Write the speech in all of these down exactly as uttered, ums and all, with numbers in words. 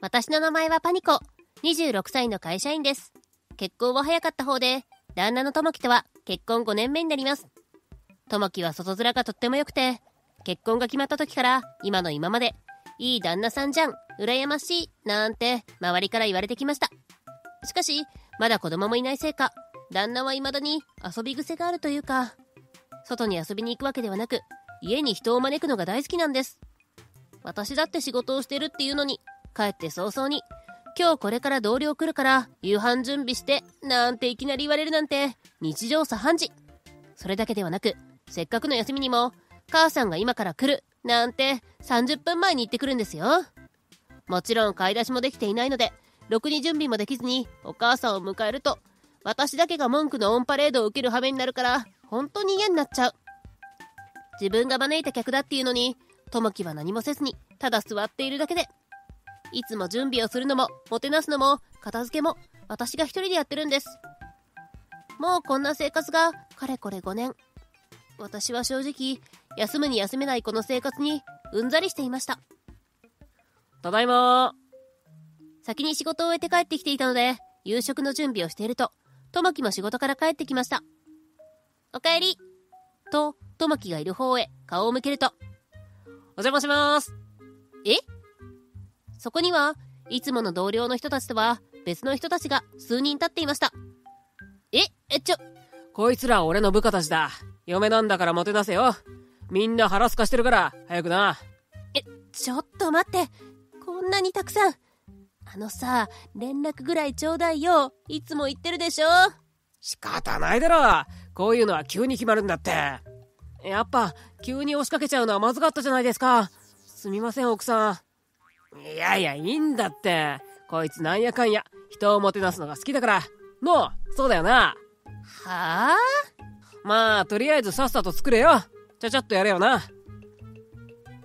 私の名前はパニコ、にじゅうろくさいの会社員です。結婚は早かった方で、旦那のトモキとは結婚ごねんめになります。トモキは外面がとっても良くて、結婚が決まった時から今の今まで、いい旦那さんじゃん、羨ましい、なんて周りから言われてきました。しかし、まだ子供もいないせいか、旦那は未だに遊び癖があるというか、外に遊びに行くわけではなく、家に人を招くのが大好きなんです。私だって仕事をしてるっていうのに、帰って早々に、今日これから同僚来るから夕飯準備して、なんていきなり言われるなんて、日常茶飯事。それだけではなく、せっかくの休みにも、母さんが今から来る、なんてさんじゅっぷんまえに言ってくるんですよ。もちろん買い出しもできていないので、ろくに準備もできずにお母さんを迎えると、私だけが文句のオンパレードを受ける羽目になるから、本当に嫌になっちゃう。自分が招いた客だっていうのに、トモキは何もせずに、ただ座っているだけで、いつも準備をするのも、もてなすのも、片付けも、私が一人でやってるんです。もうこんな生活が、かれこれごねん。私は正直、休むに休めないこの生活に、うんざりしていました。ただいまー。先に仕事を終えて帰ってきていたので、夕食の準備をしていると、トモキも仕事から帰ってきました。おかえり。と、トモキがいる方へ、顔を向けると、お邪魔しまーす。え？そこには、いつもの同僚の人たちとは別の人たちが数人立っていました。え、え、ちょ、こいつら俺の部下たちだ。嫁なんだからもてなせよ。みんな腹すかしてるから、早くな。え、ちょっと待って。こんなにたくさん。あのさ、連絡ぐらいちょうだいよ。いつも言ってるでしょ。仕方ないだろ。こういうのは急に決まるんだって。やっぱ、急に押しかけちゃうのはまずかったじゃないですか。すみません、奥さん。いやいや、いいんだって。こいつなんやかんや、人をもてなすのが好きだから。の、そうだよな。はぁ？まあ、とりあえずさっさと作れよ。ちゃちゃっとやれよな。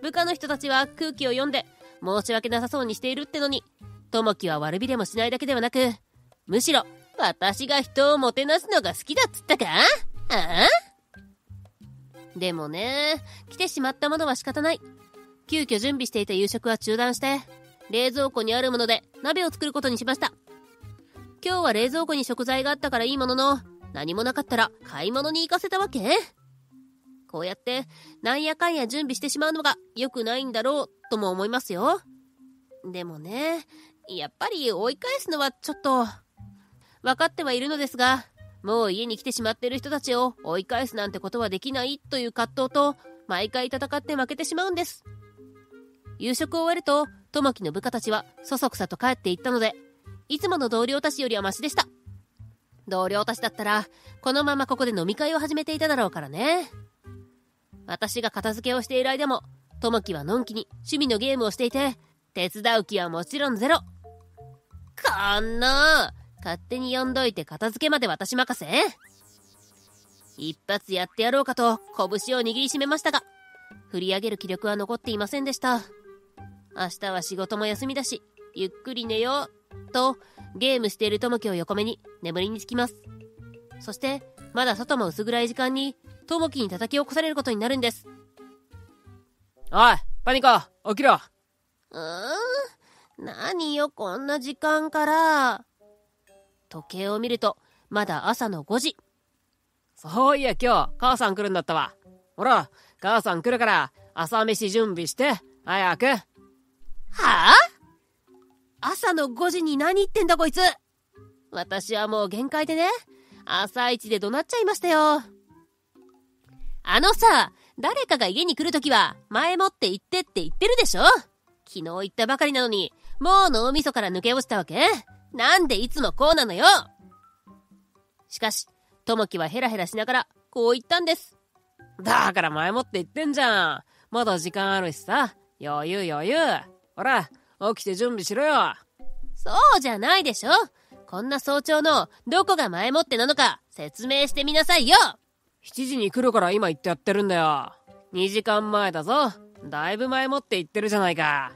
部下の人たちは空気を読んで、申し訳なさそうにしているってのに、トモキは悪びれもしないだけではなく、むしろ、私が人をもてなすのが好きだっつったか？ああ？でもね、来てしまったものは仕方ない。急遽準備していた夕食は中断して、冷蔵庫にあるもので鍋を作ることにしました。今日は冷蔵庫に食材があったからいいものの、何もなかったら買い物に行かせたわけ？こうやって、なんやかんや準備してしまうのが良くないんだろう、とも思いますよ。でもね、やっぱり追い返すのはちょっと。分かってはいるのですが、もう家に来てしまっている人たちを追い返すなんてことはできないという葛藤と、毎回戦って負けてしまうんです。夕食を終えると、トモキの部下たちはそそくさと帰っていったので、いつもの同僚たちよりはマシでした。同僚たちだったら、このままここで飲み会を始めていただろうからね。私が片付けをしている間も、トモキはのんきに趣味のゲームをしていて、手伝う気はもちろんゼロ。こんな、勝手に呼んどいて片付けまで私任せ。一発やってやろうかと拳を握りしめましたが、振り上げる気力は残っていませんでした。明日は仕事も休みだし、ゆっくり寝よう、と、ゲームしているトモキを横目に眠りにつきます。そして、まだ外も薄暗い時間に、トモキに叩き起こされることになるんです。おい、パニコ、起きろ。うーん、何よ、こんな時間から。時計を見ると、まだ朝のごじ。そういや、今日、母さん来るんだったわ。ほら、母さん来るから、朝飯準備して、早く。はぁ？朝のごじに何言ってんだこいつ。私はもう限界でね、朝一で怒鳴っちゃいましたよ。あのさ、誰かが家に来るときは前もって行ってって言ってるでしょ。昨日言ったばかりなのに、もう脳みそから抜け落ちたわけ。なんでいつもこうなのよ。しかし、トモキはヘラヘラしながらこう言ったんです。だから前もって言ってんじゃん。まだ時間あるしさ、余裕余裕。ほら、起きて準備しろよ。そうじゃないでしょ。こんな早朝のどこが前もってなのか説明してみなさいよ。しちじに来るから今言ってやってるんだよ。にじかんまえだぞ。だいぶ前もって言ってるじゃないか。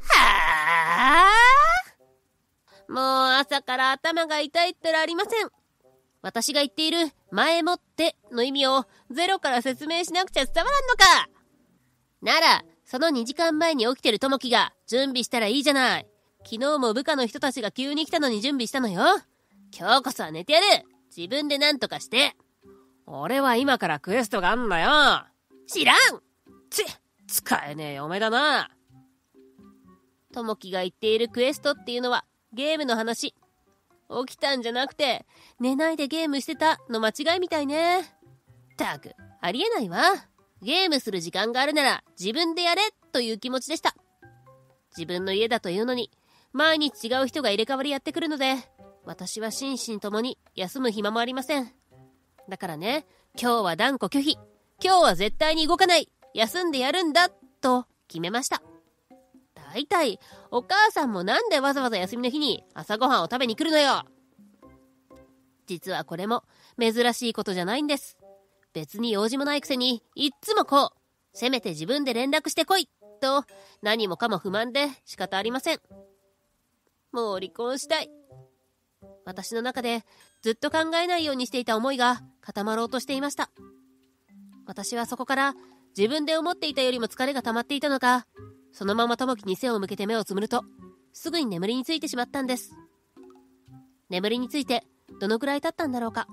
はぁ？もう朝から頭が痛いったらありません。私が言っている前もっての意味をゼロから説明しなくちゃ伝わらんのか。なら、そのにじかんまえに起きてるともきが準備したらいいじゃない。昨日も部下の人たちが急に来たのに準備したのよ。今日こそは寝てやる。自分で何とかして。俺は今からクエストがあんだよ。知らん。ち、使えねえ嫁だな。ともきが言っているクエストっていうのはゲームの話。起きたんじゃなくて、寝ないでゲームしてたの間違いみたいね。ったく、ありえないわ。ゲームする時間があるなら自分でやれという気持ちでした。自分の家だというのに、毎日違う人が入れ替わりやってくるので、私は心身ともに休む暇もありません。だからね、今日は断固拒否。今日は絶対に動かない。休んでやるんだ、と決めました。大体、お母さんもなんでわざわざ休みの日に朝ごはんを食べに来るのよ。実はこれも珍しいことじゃないんです。別に用事もないくせに、いっつもこう。せめて自分で連絡してこい、と何もかも不満で仕方ありません。もう離婚したい。私の中でずっと考えないようにしていた思いが固まろうとしていました。私はそこから自分で思っていたよりも疲れが溜まっていたのか、そのままともきに背を向けて目をつむると、すぐに眠りについてしまったんです。眠りについてどのくらい経ったんだろうか。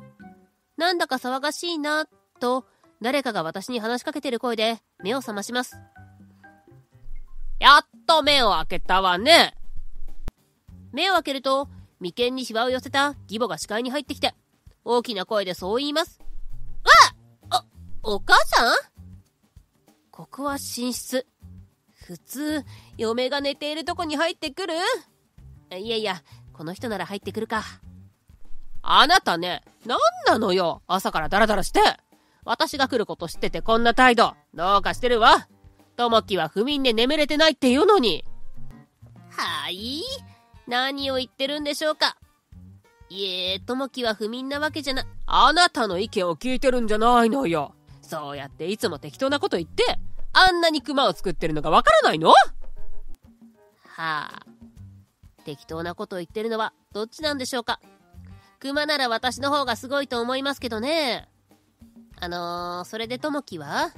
なんだか騒がしいな、と誰かが私に話しかけてる声で目を覚まします。やっと目を開けたわね。目を開けると、眉間にシワを寄せた義母が視界に入ってきて、大きな声でそう言います。わっ、お、お母さん？ここは寝室。普通、嫁が寝ているとこに入ってくる？いやいや、この人なら入ってくるか。あなたね、なんなのよ、朝からダラダラして。私が来ること知っててこんな態度、どうかしてるわ。ともきは不眠で眠れてないっていうのに。はい、何を言ってるんでしょうか。いえ、ともきは不眠なわけじゃな、あなたの意見を聞いてるんじゃないのよ。そうやっていつも適当なこと言って、あんなにクマを作ってるのがわからないの？はあ、適当なことを言ってるのはどっちなんでしょうか。クマなら私の方がすごいと思いますけどね。あのー、それでともきは？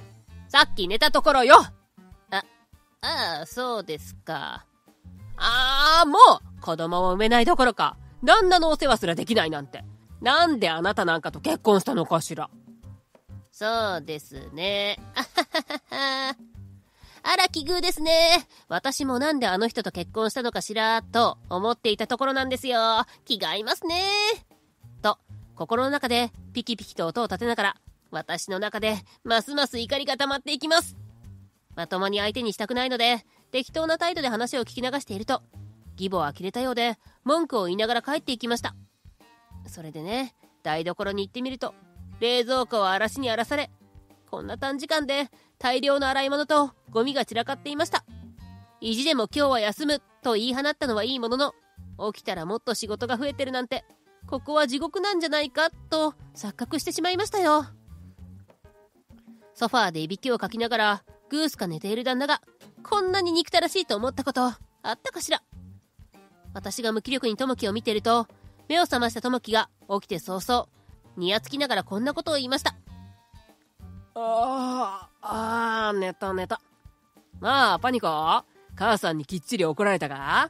さっき寝たところよ。あ、ああ、そうですか。ああ、もう子供も産めないどころか、旦那のお世話すらできないなんて。なんであなたなんかと結婚したのかしら。そうですね。あははは。あら、奇遇ですね。私もなんであの人と結婚したのかしら、と思っていたところなんですよ。気が合いますね。と、心の中でピキピキと音を立てながら、私の中でますます怒りが溜まっていきます。まともに相手にしたくないので、適当な態度で話を聞き流していると、義母は呆れたようで、文句を言いながら帰っていきました。それでね、台所に行ってみると、冷蔵庫は嵐に荒らされ、こんな短時間で大量の洗い物とゴミが散らかっていました。意地でも今日は休むと言い放ったのはいいものの、起きたらもっと仕事が増えてるなんて、ここは地獄なんじゃないかと錯覚してしまいましたよ。ソファーでいびきをかきながらぐーすか寝ている旦那が、こんなに憎たらしいと思ったことあったかしら。私が無気力にともきを見ていると、目を覚ましたともきが起きて早々、にやつきながらこんなことを言いました。ああ、ああ、寝た寝た。まあ、パニコ、母さんにきっちり怒られたか？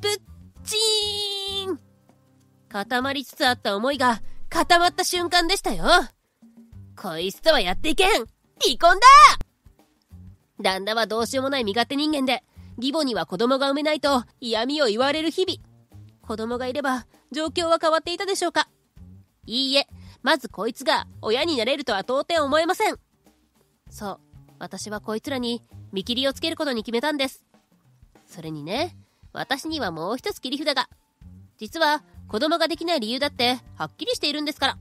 ぶっちーん！固まりつつあった思いが固まった瞬間でしたよ。こいつとはやっていけん！離婚だ！旦那はどうしようもない身勝手人間で、義母には子供が産めないと嫌味を言われる日々。子供がいれば状況は変わっていたでしょうか。いいえ、まずこいつが親になれるとは到底思えません。そう、私はこいつらに見切りをつけることに決めたんです。それにね、私にはもう一つ切り札が。実は子供ができない理由だってはっきりしているんですから。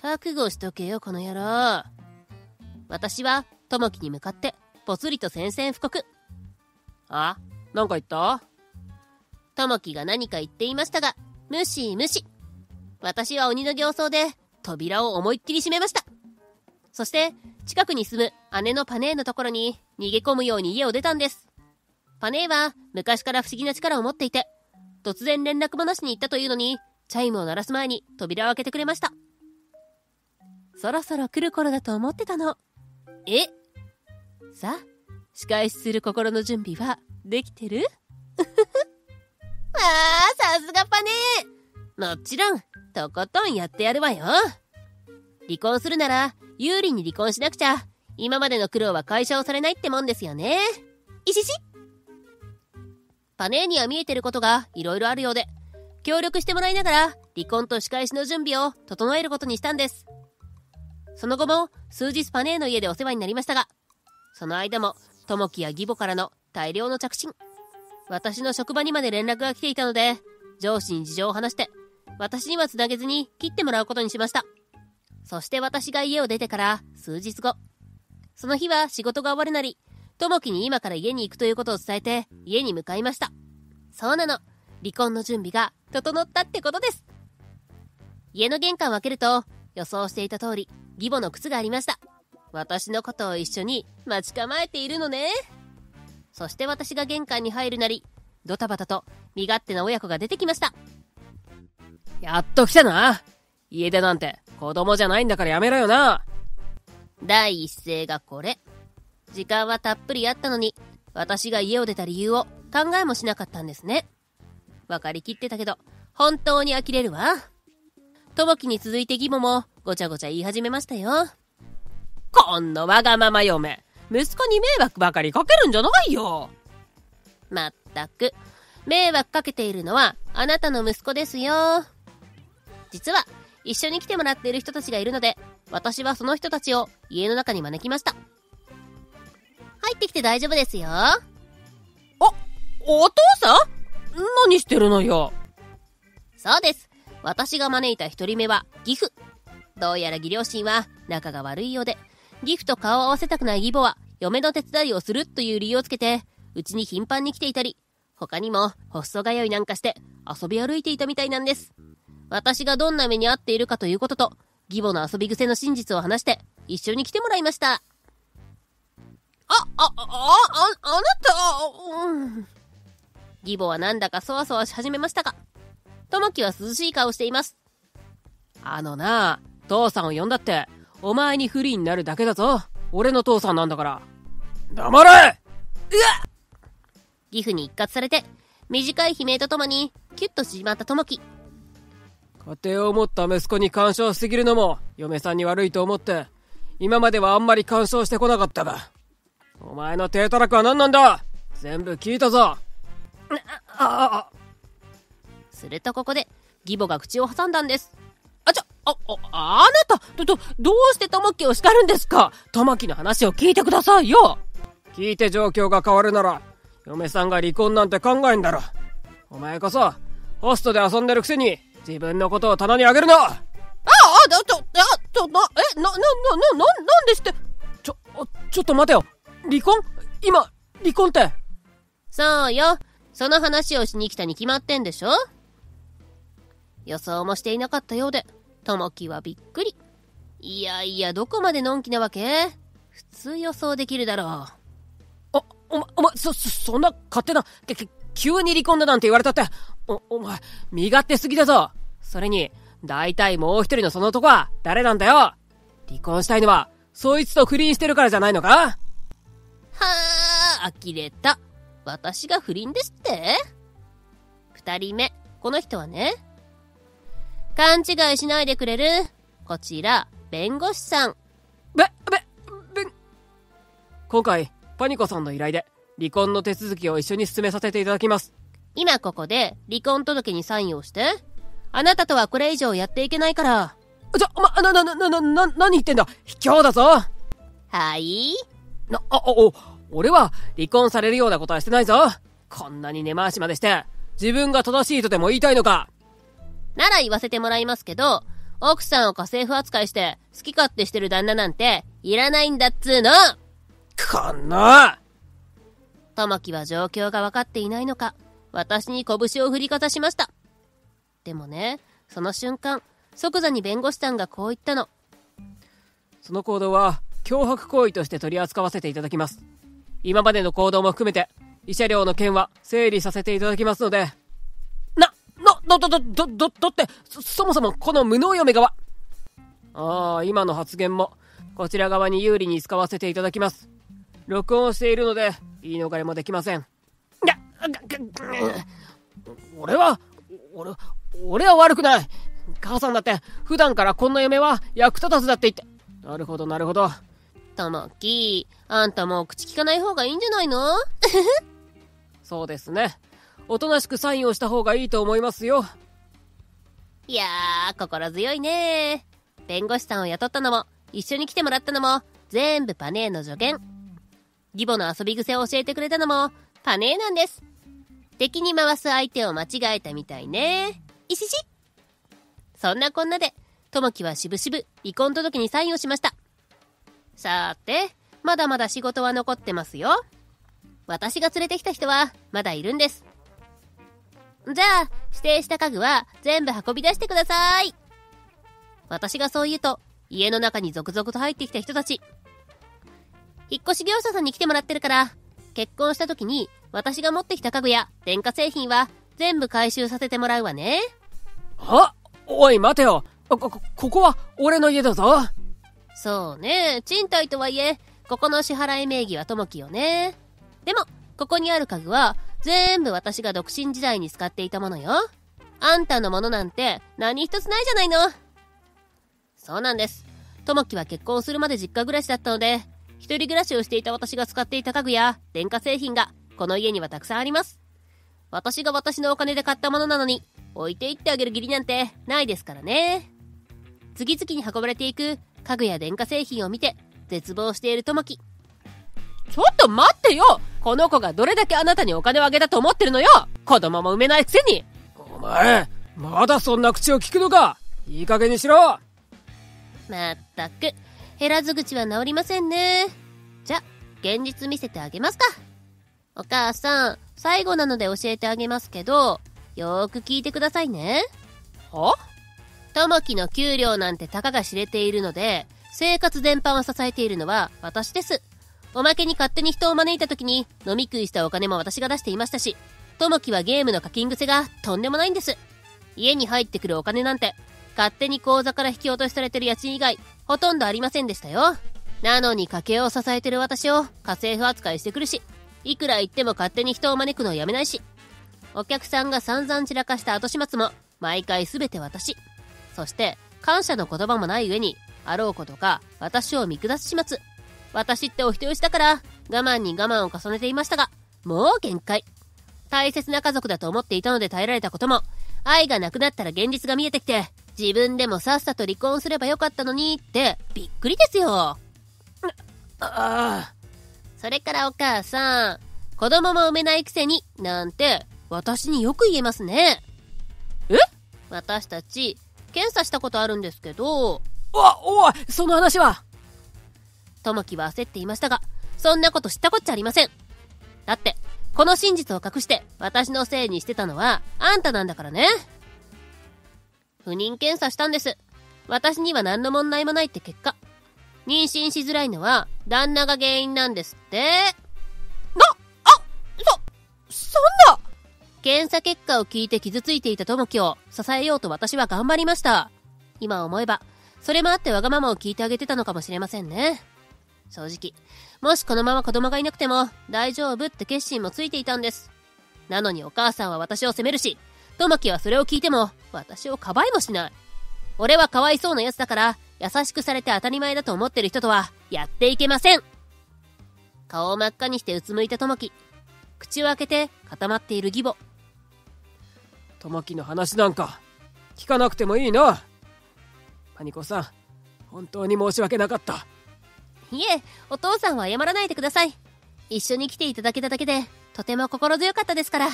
覚悟しとけよ、この野郎。私はともきに向かってぽつりと宣戦布告。あ、なんか言った？ともきが何か言っていましたが、無視無視。私は鬼の形相で扉を思いっきり閉めました。そして近くに住む姉のパネーのところに逃げ込むように家を出たんです。パネーは昔から不思議な力を持っていて、突然連絡もなしに行ったというのに、チャイムを鳴らす前に扉を開けてくれました。そろそろ来る頃だと思ってたの。え？さあ、仕返しする心の準備はできてる？うふふ。わあ、さすがパネー。もちろん、とことんやってやるわよ。離婚するなら、有利に離婚しなくちゃ、今までの苦労は解消されないってもんですよね。いしし。パネーには見えてることがいろいろあるようで、協力してもらいながら離婚と仕返しの準備を整えることにしたんです。その後も数日パネーの家でお世話になりましたが、その間も友樹や義母からの大量の着信、私の職場にまで連絡が来ていたので、上司に事情を話して、私にはつなげずに切ってもらうことにしました。そして私が家を出てから数日後、その日は仕事が終わるなり、友樹に今から家に行くということを伝えて家に向かいました。そうなの。離婚の準備が整ったってことです。家の玄関を開けると予想していた通り義母の靴がありました。私のことを一緒に待ち構えているのね。そして私が玄関に入るなりドタバタと身勝手な親子が出てきました。やっと来たな。家出なんて子供じゃないんだからやめろよな。第一声がこれ。時間はたっぷりあったのに、私が家を出た理由を考えもしなかったんですね。わかりきってたけど、本当に呆れるわ。ともきに続いて義母もごちゃごちゃ言い始めましたよ。こんなわがまま嫁、息子に迷惑ばかりかけるんじゃないよ。まったく、迷惑かけているのはあなたの息子ですよ。実は、一緒に来てもらっている人たちがいるので、私はその人たちを家の中に招きました。入ってきて大丈夫ですよ。あ、お父さん？何してるのよ。そうです。私が招いた一人目は義父。どうやら義両親は仲が悪いようで、義父と顔を合わせたくない義母は嫁の手伝いをするという理由をつけて、うちに頻繁に来ていたり、他にもホスト通いなんかして遊び歩いていたみたいなんです。私がどんな目に遭っているかということと、義母の遊び癖の真実を話して一緒に来てもらいました。あ、あ、あ、あ、あなた、うん。義母はなんだかそわそわし始めましたが、ともきは涼しい顔をしています。あのな、父さんを呼んだって、お前に不利になるだけだぞ。俺の父さんなんだから。黙れ！うわっ！義父に一喝されて、短い悲鳴とともに、キュッと縮まったともき。家庭を持った息子に干渉しすぎるのも、嫁さんに悪いと思って、今まではあんまり干渉してこなかったが、お前の低たらくは何なんだ！全部聞いたぞ。ああ、するとここで義母が口を挟んだんです。あちょあああなたどどうして友樹を叱るんですか。友樹の話を聞いてくださいよ。聞いて状況が変わるなら嫁さんが離婚なんて考えんだろ。お前こそホストで遊んでるくせに自分のことを棚にあげるな。ああちょちょちょなえなななななんですって。ちょちょっと待てよ。離婚？今離婚って？そうよ。その話をしに来たに決まってんでしょ。予想もしていなかったようで、ともきはびっくり。いやいや、どこまでのんきなわけ？普通予想できるだろう。あ、お前、お前、そ、そんな勝手な、け、け、急に離婚だなんて言われたって、お、お前、身勝手すぎだぞ。それに、大体もう一人のその男は誰なんだよ。離婚したいのは、そいつと不倫してるからじゃないのか？はぁ、呆れた。私が不倫ですって？二人目、この人はね。勘違いしないでくれる？こちら、弁護士さん。べ、べ、べ、今回、パニコさんの依頼で、離婚の手続きを一緒に進めさせていただきます。今ここで、離婚届にサインをして。あなたとはこれ以上やっていけないから。ちょ、ま、な、な、な、な、な、何言ってんだ？卑怯だぞ！はい？な、あ、お、俺は離婚されるようなことはしてないぞ。こんなに根回しまでして自分が正しいとでも言いたいのか。なら言わせてもらいますけど、奥さんを家政婦扱いして好き勝手してる旦那なんていらないんだっつーの。こんな。ともきは状況が分かっていないのか、私に拳を振りかざしました。でもね、その瞬間即座に弁護士さんがこう言ったの。その行動は脅迫行為として取り扱わせていただきます。今までの行動も含めて、慰謝料の件は整理させていただきますので。な、な、ど、ど、ど、ど、ど、どって、そ、そもそもこの無能嫁側。ああ、今の発言も、こちら側に有利に使わせていただきます。録音しているので、言い逃れもできません。いや、俺は、俺、俺は悪くない。母さんだって、普段からこんな嫁は役立たずだって言って。なるほど、なるほど。たまき、あんたもう口聞かない方がいいんじゃないの？そうですね。おとなしくサインをした方がいいと思いますよ。いやー、心強いねー。弁護士さんを雇ったのも、一緒に来てもらったのも、全部パネーの助言。義母の遊び癖を教えてくれたのも、パネーなんです。敵に回す相手を間違えたみたいね。いしし。そんなこんなで、ともきはしぶしぶ離婚届にサインをしました。さーて、まだまだ仕事は残ってますよ。私が連れてきた人は、まだいるんです。じゃあ、指定した家具は全部運び出してください。私がそう言うと、家の中に続々と入ってきた人たち。引っ越し業者さんに来てもらってるから、結婚した時に私が持ってきた家具や電化製品は全部回収させてもらうわね。は？おい待てよ。こ、こ、ここは俺の家だぞ。そうね、賃貸とはいえ、ここの支払い名義はともきよね。でも、ここにある家具は、全部私が独身時代に使っていたものよ。あんたのものなんて何一つないじゃないの。そうなんです。ともきは結婚するまで実家暮らしだったので、一人暮らしをしていた私が使っていた家具や電化製品がこの家にはたくさんあります。私が私のお金で買ったものなのに置いていってあげる義理なんてないですからね。次々に運ばれていく家具や電化製品を見て絶望しているともき。ちょっと待ってよ！この子がどれだけあなたにお金をあげたと思ってるのよ！子供も産めないくせに！お前、まだそんな口を聞くのか！いい加減にしろ！まったく、減らず口は治りませんね。じゃ、現実見せてあげますか。お母さん、最後なので教えてあげますけど、よーく聞いてくださいね。は？ともきの給料なんてたかが知れているので、生活全般を支えているのは私です。おまけに勝手に人を招いた時に飲み食いしたお金も私が出していましたし、ともきはゲームの課金癖がとんでもないんです。家に入ってくるお金なんて、勝手に口座から引き落としされてる家賃以外、ほとんどありませんでしたよ。なのに家計を支えてる私を家政婦扱いしてくるし、いくら言っても勝手に人を招くのをやめないし、お客さんが散々散らかした後始末も、毎回すべて私。そして、感謝の言葉もない上に、あろうことか私を見下す始末。私ってお人よしだから我慢に我慢を重ねていましたが、もう限界。大切な家族だと思っていたので耐えられたことも、愛がなくなったら現実が見えてきて、自分でもさっさと離婚すればよかったのにってびっくりですよ。ああ。それからお母さん、子供も産めないくせになんて私によく言えますね。え？私たち検査したことあるんですけど。わ、おい、その話は。ともきは焦っていましたが、そんなこと知ったこっちゃありません。だって、この真実を隠して私のせいにしてたのはあんたなんだからね。不妊検査したんです。私には何の問題もないって結果。妊娠しづらいのは旦那が原因なんですって。な、あ、そ、そんな！検査結果を聞いて傷ついていたともきを支えようと私は頑張りました。今思えば、それもあってわがままを聞いてあげてたのかもしれませんね。正直、もしこのまま子供がいなくても大丈夫って決心もついていたんです。なのにお母さんは私を責めるし、ともきはそれを聞いても私をかばいもしない。俺はかわいそうなやつだから優しくされて当たり前だと思ってる人とはやっていけません。顔を真っ赤にしてうつむいたともき。口を開けて固まっている義母。ともきの話なんか聞かなくてもいいな。パニコさん、本当に申し訳なかった。いえ、お父さんは謝らないでください。一緒に来ていただけただけで、とても心強かったですから。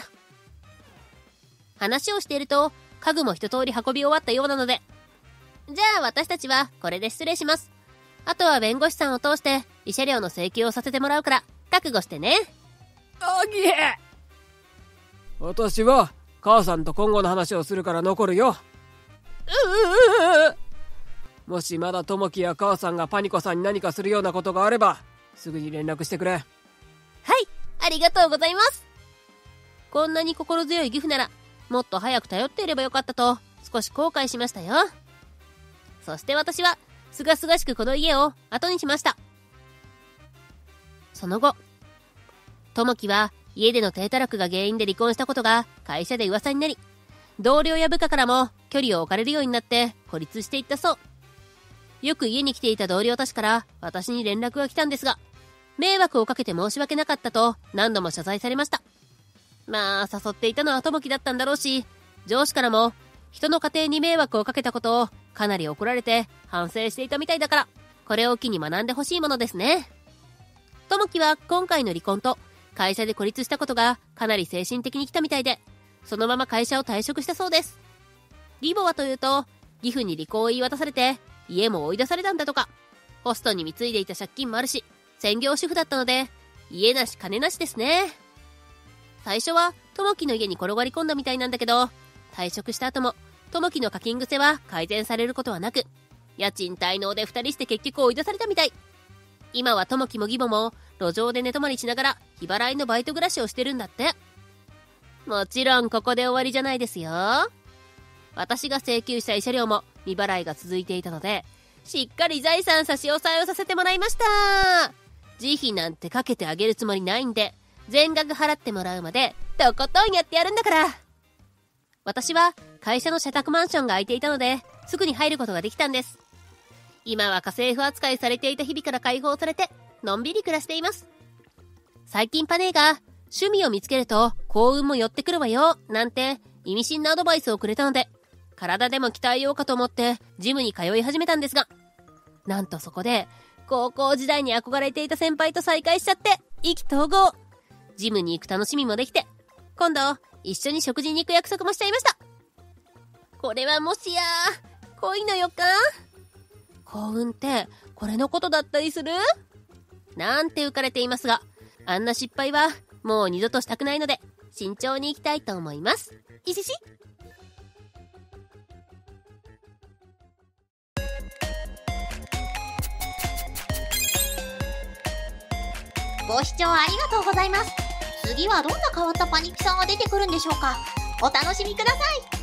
話をしていると、家具も一通り運び終わったようなので。じゃあ私たちはこれで失礼します。あとは弁護士さんを通して、慰謝料の請求をさせてもらうから、覚悟してね。おぎえ！私は、母さんと今後の話をするから残るよ。ううううう。もしまだともきや母さんがパニコさんに何かするようなことがあれば、すぐに連絡してくれ。はい、ありがとうございます。こんなに心強い義父なら、もっと早く頼っていればよかったと少し後悔しましたよ。そして私はすがすがしくこの家を後にしました。その後、友樹は家での体たらくが原因で離婚したことが会社で噂になり、同僚や部下からも距離を置かれるようになって孤立していったそう。よく家に来ていた同僚たちから私に連絡が来たんですが、迷惑をかけて申し訳なかったと何度も謝罪されました。まあ、誘っていたのは友樹だったんだろうし、上司からも人の家庭に迷惑をかけたことをかなり怒られて反省していたみたいだから、これを機に学んでほしいものですね。友樹は今回の離婚と会社で孤立したことがかなり精神的に来たみたいで、そのまま会社を退職したそうです。リボはというと、義父に離婚を言い渡されて家も追い出されたんだとか、ホストに貢いでいた借金もあるし、専業主婦だったので、家なし金なしですね。最初は友樹の家に転がり込んだみたいなんだけど、退職した後も友樹の課金癖は改善されることはなく、家賃滞納でふたりして結局追い出されたみたい。今は友樹も義母も路上で寝泊まりしながら日払いのバイト暮らしをしてるんだって。もちろんここで終わりじゃないですよ。私が請求した慰謝料も未払いが続いていたので、しっかり財産差し押さえをさせてもらいました。慈悲なんてかけてあげるつもりないんで、全額払ってもらうまでとことんやってやるんだから。私は会社の社宅マンションが空いていたので、すぐに入ることができたんです。今は家政婦扱いされていた日々から解放されて、のんびり暮らしています。最近パネーが、趣味を見つけると幸運も寄ってくるわよ、なんて意味深なアドバイスをくれたので、体でも鍛えようかと思ってジムに通い始めたんですが、なんとそこで、高校時代に憧れていた先輩と再会しちゃって、意気投合。ジムに行く楽しみもできて、今度、一緒に食事に行く約束もしちゃいました。これはもしや、恋の予感？幸運って、これのことだったりする？なんて浮かれていますが、あんな失敗は、もう二度としたくないので、慎重に行きたいと思います。いしし。ご視聴ありがとうございます。次はどんな変わったパニピさんが出てくるんでしょうか。お楽しみください。